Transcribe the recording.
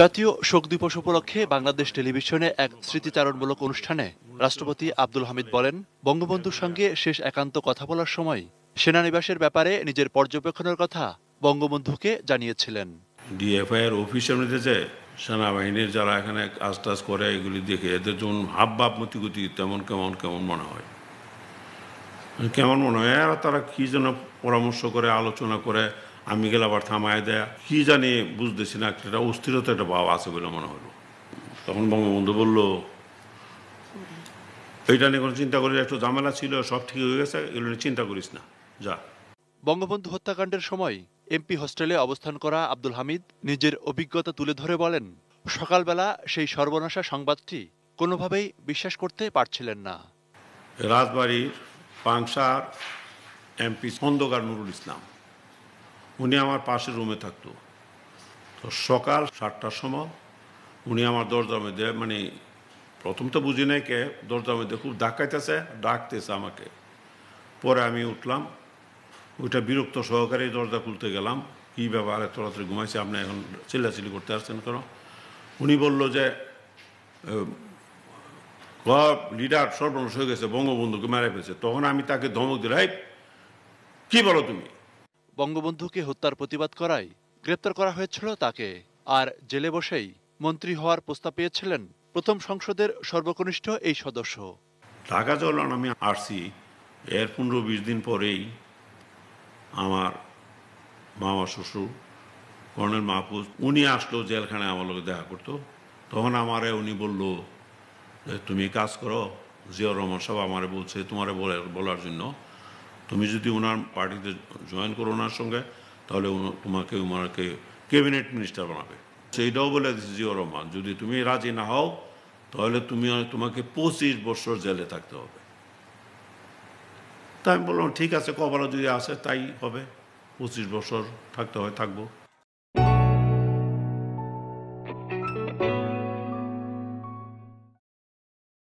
জাতীয় শোক দিবস উপলক্ষে বাংলাদেশ টেলিভিশনে এক স্মৃতিচারণমূলক অনুষ্ঠানে রাষ্ট্রপতি আব্দুল হামিদ বলেন, বঙ্গবন্ধুর সঙ্গে শেষ একান্ত কথা বলার সময় সেনানিবাসের ব্যাপারে নিজের পর্যবেক্ষণের কথা বঙ্গবন্ধুকে জানিয়েছিলেন। ডিএফআইয়ের অফিসের মধ্যে সেনাবাহিনীর যারা এখানে কাজ টাজ করে এগুলি দেখে এদের যেমন হাব ভাব মতিগতি তেমন কেমন কেমন মনে হয়, কেমন মনে হয় আর তারা কি যেন পরামর্শ করে আলোচনা করে, আমি গেলে আবার থামায় দেয়া, কি জানি বুঝতেছি না, একটা অস্থিরতা একটা ভাব আছে বলে মনে হলো। তখন বঙ্গবন্ধু বলল, এইটা নিয়ে কোনো চিন্তা করিস, একটু ঝামেলা ছিল, সব ঠিক হয়ে গেছে, এগুলো নিয়ে চিন্তা করিস না, যা। বঙ্গবন্ধু হত্যাকাণ্ডের সময় এমপি হোস্টেলে অবস্থান করা আব্দুল হামিদ নিজের অভিজ্ঞতা তুলে ধরে বলেন, সকালবেলা সেই সর্বনাশা সংবাদটি কোনোভাবেই বিশ্বাস করতে পারছিলেন না। রাজবাড়ির পাংশার এমপি খন্দকার নুরুল ইসলাম, উনি আমার পাশের রুমে থাকতো। তো সকাল 7টার সময় উনি আমার দরজার মধ্যে, মানে প্রথম তো বুঝি নাই কে, দরজার মধ্যে খুব ধাক্কাইতেছে, ডাকতেছে আমাকে। পরে আমি উঠলাম, ওইটা বিরক্ত সহকারে দরজা খুলতে গেলাম, কী ব্যাপার এত রাত্রে ঘুমাইছে, আপনি এখন চিল্লাচিল্লি করতে আসছেন কেন? উনি বলল যে লিডার সর্বনাশ হয়ে গেছে, বঙ্গবন্ধুকে মেরে ফেলছে। তখন আমি তাকে ধমক দিলাম, কি বলো তুমি? বঙ্গবন্ধুকে হত্যার প্রতিবাদ করায় গ্রেপ্তার করা হয়েছিল তাকে, আর জেলে বসেই মন্ত্রী হওয়ার প্রস্তাব পেয়েছিলেন প্রথম সংসদের সর্বকনিষ্ঠ এই সদস্য। ঢাকা যখন আমি আসছি এর 15-20 দিন পরেই আমার মামা শ্বশুর কর্নেল মাহফুজ উনি আসলো, জেলখানায় আমার লোকে দেখা করতো। তখন আমারে উনি বলল, তুমি কাজ করো, জিয়াউর রহমান সাহেব আমারে বলছে তোমারে বলার জন্য, তুমি যদি ওনার পার্টিতে জয়েন করো ওনার সঙ্গে, তাহলে তোমাকে ওনাকে ক্যাবিনেট মিনিস্টার বানাবে। সেইটাও বলে দিচ্ছে জিয়াউর রহমান, যদি তুমি রাজি না হও তাহলে তোমাকে 25 বছর জেলে থাকতে হবে। তাই আমি বললাম ঠিক আছে, কপালে যদি আসে তাই হবে, 25 বছর থাকতে হয় থাকবো।